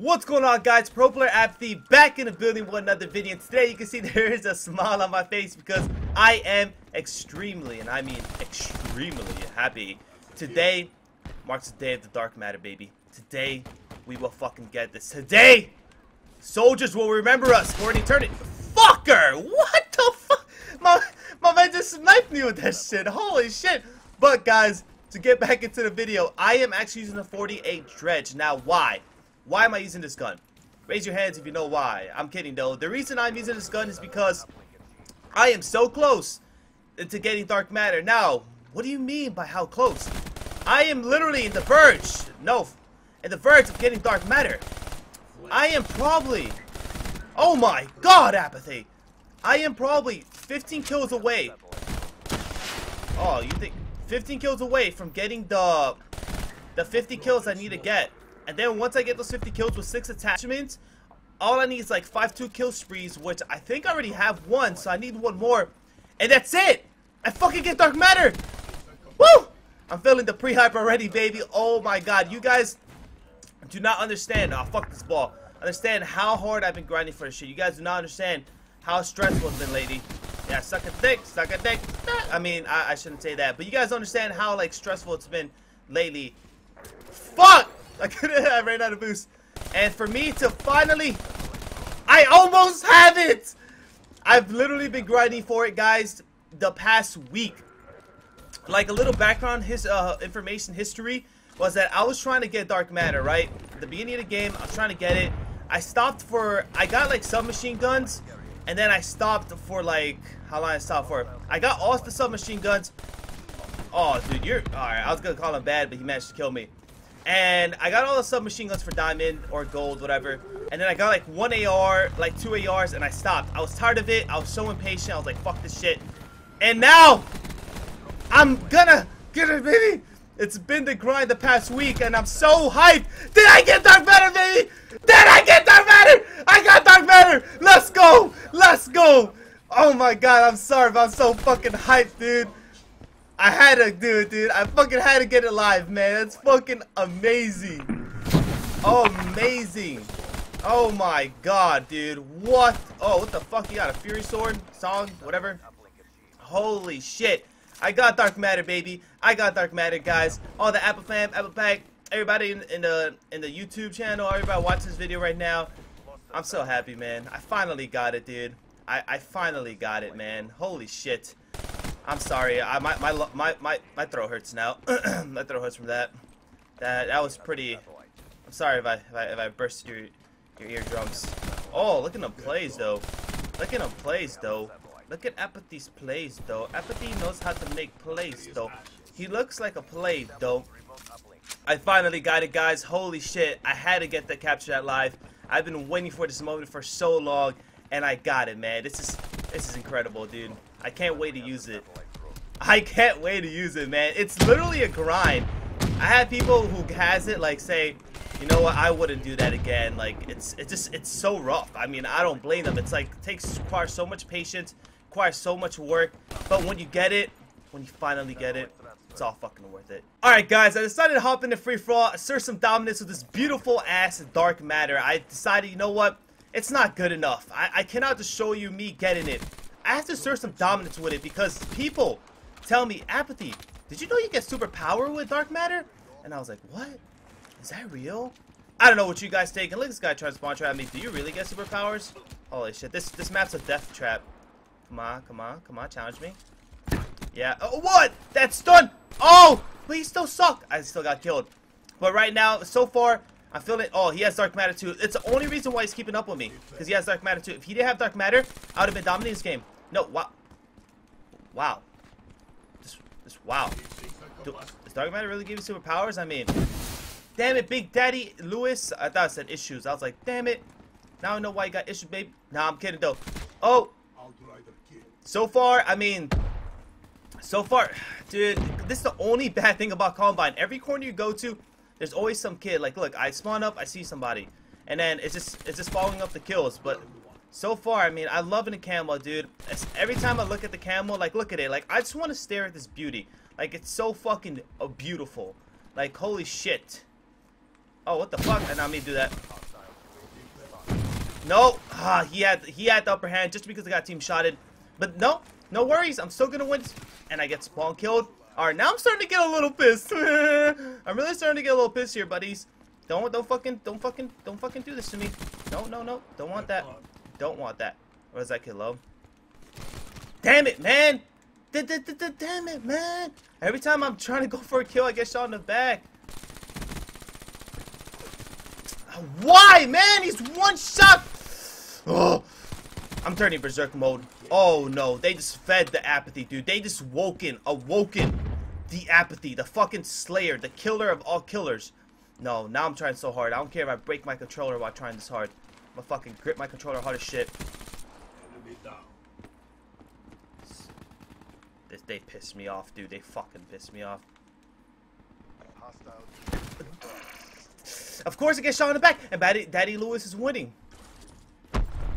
What's going on, guys? Pro Player Apathy back in the building with another video. And today you can see there is a smile on my face because I am extremely, and I mean extremely happy. Today marks the day of the Dark Matter, baby. Today we will fucking get this. Today soldiers will remember us for an eternity. Fucker! What the fuck? My man just sniped me with that shit. Holy shit. But guys, to get back into the video, I am actually using a 48 Dredge. Now why? Why am I using this gun? Raise your hands if you know why. I'm kidding though. The reason I'm using this gun is because I am so close to getting Dark Matter. Now, what do you mean by how close? I am literally in the verge. No, in the verge of getting Dark Matter. I am probably, oh my god, Apathy. I am probably 15 kills away. Oh, you think 15 kills away from getting the 50 kills I need to get. And then once I get those 50 kills with 6 attachments, all I need is like 5-2 kill sprees, which I think I already have one, so I need one more. And that's it! I fucking get Dark Matter! Woo! I'm feeling the pre-hype already, baby. Oh my god, you guys do not understand. Oh, fuck this ball. Understand how hard I've been grinding for this shit. You guys do not understand how stressful it's been, lady. Yeah, suck a dick, suck a dick. I mean, I shouldn't say that, but you guys understand how, like, stressful it's been lately. Fuck! I ran out of boost, and for me to finally, I almost have it. I've literally been grinding for it, guys, the past week. Like, a little background, his information history was that I was trying to get Dark Matter, right? At the beginning of the game, I was trying to get it. I stopped for, I got like submachine guns, and then I stopped for like, how long I stopped for? I got all the submachine guns. Oh, dude, you're all right. I was gonna call him bad, but he managed to kill me. And I got all the submachine guns for diamond or gold, whatever. And then I got like one AR, like two ARs, and I stopped. I was tired of it. I was so impatient. I was like, fuck this shit. And now I'm gonna get it, baby. It's been the grind the past week, and I'm so hyped. Did I get Dark Matter, baby? Did I get Dark Matter? I got Dark Matter. Let's go. Let's go. Oh my god, I'm sorry, but I'm so fucking hyped, dude. I had to do it, dude. I fucking had to get it live, man. That's fucking amazing. Oh, amazing. Oh my god, dude. What? Oh, what the fuck? You got a Fury Sword? Song? Whatever. Holy shit. I got Dark Matter, baby. I got Dark Matter, guys. All the Apple fam, Apple pack, everybody in the YouTube channel, everybody watching this video right now. I'm so happy, man. I finally got it, dude. I finally got it, man. Holy shit. I'm sorry, my throat hurts now. My throat hurts from that. That was pretty. I'm sorry if I burst your eardrums. Oh, look at them plays though. Look at them plays though. Look at Apathy's plays though. Apathy knows how to make plays though. He looks like a play though. I finally got it, guys. Holy shit! I had to get that capture that live. I've been waiting for this moment for so long, and I got it, man. This is incredible, dude. I can't wait to use it. I can't wait to use it, man. It's literally a grind. I had people who has it like say, you know what, I wouldn't do that again. Like, it's so rough. I mean, I don't blame them. It's like it takes, requires so much patience, requires so much work. But when you get it, when you finally get it, it's all fucking worth it. Alright guys, I decided to hop into free for all, assert some dominance with this beautiful ass Dark Matter. I decided, you know what, it's not good enough. I cannot just show you me getting it. I have to assert some dominance with it because people tell me, Apathy, did you know you get superpower with Dark Matter? And I was like, what? Is that real? I don't know what you guys think. And look at this guy trying to spawn trap me. Do you really get superpowers? Holy shit, this map's a death trap. Come on, come on, come on, challenge me. Yeah. Oh, what? That stun! Oh! But he still sucked. I still got killed. But right now, so far, I'm feeling it. Oh, he has Dark Matter too. It's the only reason why he's keeping up with me. Because he has Dark Matter too. If he didn't have Dark Matter, I would have been dominating this game. No, wow. Wow. Wow. Does Dark Matter really give you superpowers? I mean, damn it, Big Daddy Lewis. I thought it said issues. I was like, damn it. Now I know why you got issues, baby. Nah, I'm kidding though. Oh. So far, I mean, so far, dude, this is the only bad thing about Combine. Every corner you go to, there's always some kid. Like, look, I spawn up, I see somebody, and then it's just following up the kills. But so far, I mean, I'm loving the camo, dude. It's, every time I look at the camo, like, look at it. Like, I just want to stare at this beauty. Like, it's so fucking beautiful. Like, holy shit. Oh, what the fuck? I didn't mean to do that. No. Ah, he had the upper hand just because I got team shotted. But no, no worries. I'm still gonna win, and I get spawn killed. All right, now I'm starting to get a little pissed. I'm really starting to get a little pissed here, buddies. Don't fucking do this to me. No, no, no. Don't want that. Don't want that. Or is that kid low? Damn it, man. Damn it, man. Every time I'm trying to go for a kill, I get shot in the back. Why, man? He's one shot. Oh, I'm turning berserk mode. Oh no, they just fed the apathy, dude. They just awoken the apathy, the fucking slayer, the killer of all killers. No, now I'm trying so hard. I don't care if I break my controller while trying this hard. I'm gonna fucking grip my controller hard as shit. They pissed me off, dude. They fucking pissed me off. Of course it gets shot in the back, and Daddy Lewis is winning.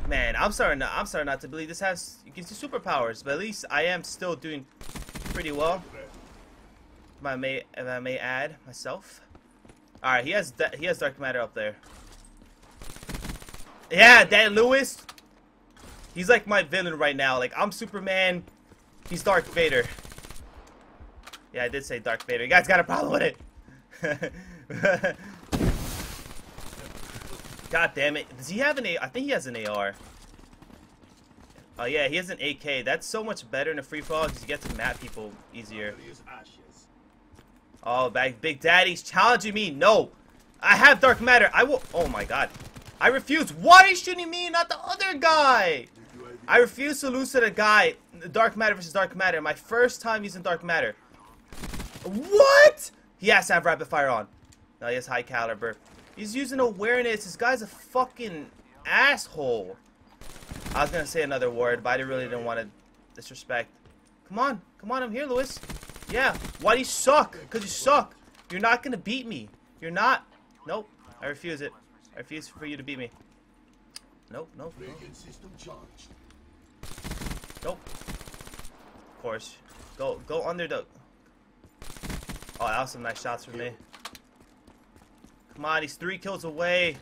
Man, I'm starting not to believe this has, you can see superpowers, but at least I am still doing pretty well. If I may add myself. All right, he has Dark Matter up there. Yeah, Daddy Lewis. He's like my villain right now. Like I'm Superman, he's Darth Vader. Yeah, I did say Darth Vader. You guys got a problem with it? God damn it. Does he have an A? I think he has an AR. Oh yeah, he has an AK. That's so much better in a free fall because you get to map people easier. Oh, Big Daddy's challenging me. No. I have Dark Matter. I will. Oh my god. I refuse. Why are you shooting me and not the other guy? I refuse to lose to the guy. Dark Matter versus Dark Matter. My first time using Dark Matter. What? He has to have rapid fire on. No, he has high caliber. He's using awareness. This guy's a fucking asshole. I was gonna say another word, but I really didn't want to disrespect. Come on. Come on, I'm here, Lewis. Yeah. Why do you suck? Because you suck. You're not gonna beat me. You're not. Nope. I refuse it. I refuse for you to beat me. Nope, nope, nope. Nope. Of course. Go under the... Oh, that was some nice shots for me. Come on, he's 3 kills away.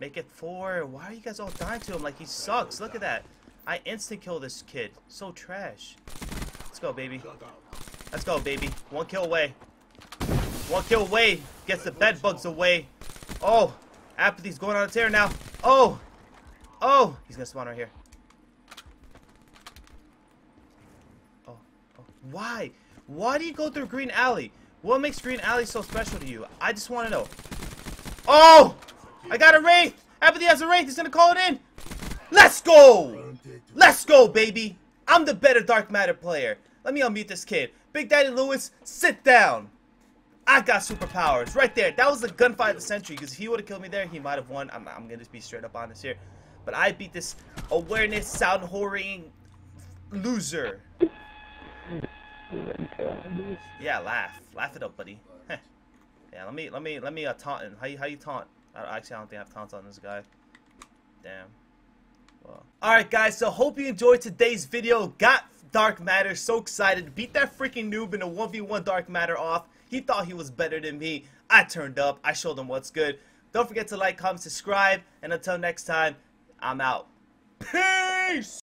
Make it 4. Why are you guys all dying to him? Like, he sucks. Look at that. I instant kill this kid. So trash. Let's go, baby. Let's go, baby. 1 kill away. 1 kill away. Gets the bed bugs away. Oh, apathy's going on a tear now. Oh. Oh. He's going to spawn right here. Oh. Oh. Why? Why do you go through Green Alley? What makes Green Alley so special to you? I just want to know. Oh! I got a Wraith! Apathy has a Wraith! He's gonna call it in! Let's go! Let's go, baby! I'm the better Dark Matter player. Let me unmute this kid. Big Daddy Lewis, sit down! I got superpowers. Right there. That was the gunfight of the century. Because if he would have killed me there, he might have won. I'm gonna just be straight up honest here. But I beat this awareness, sound whoring loser. Yeah, laugh. Laugh it up, buddy. Yeah, let me taunt him. How you taunt? Actually, I don't think I have taunts on this guy. Damn. Well. All right, guys. So hope you enjoyed today's video. Got Dark Matter. So excited. Beat that freaking noob in a 1v1 Dark Matter off. He thought he was better than me. I turned up. I showed him what's good. Don't forget to like, comment, subscribe, and until next time, I'm out. Peace.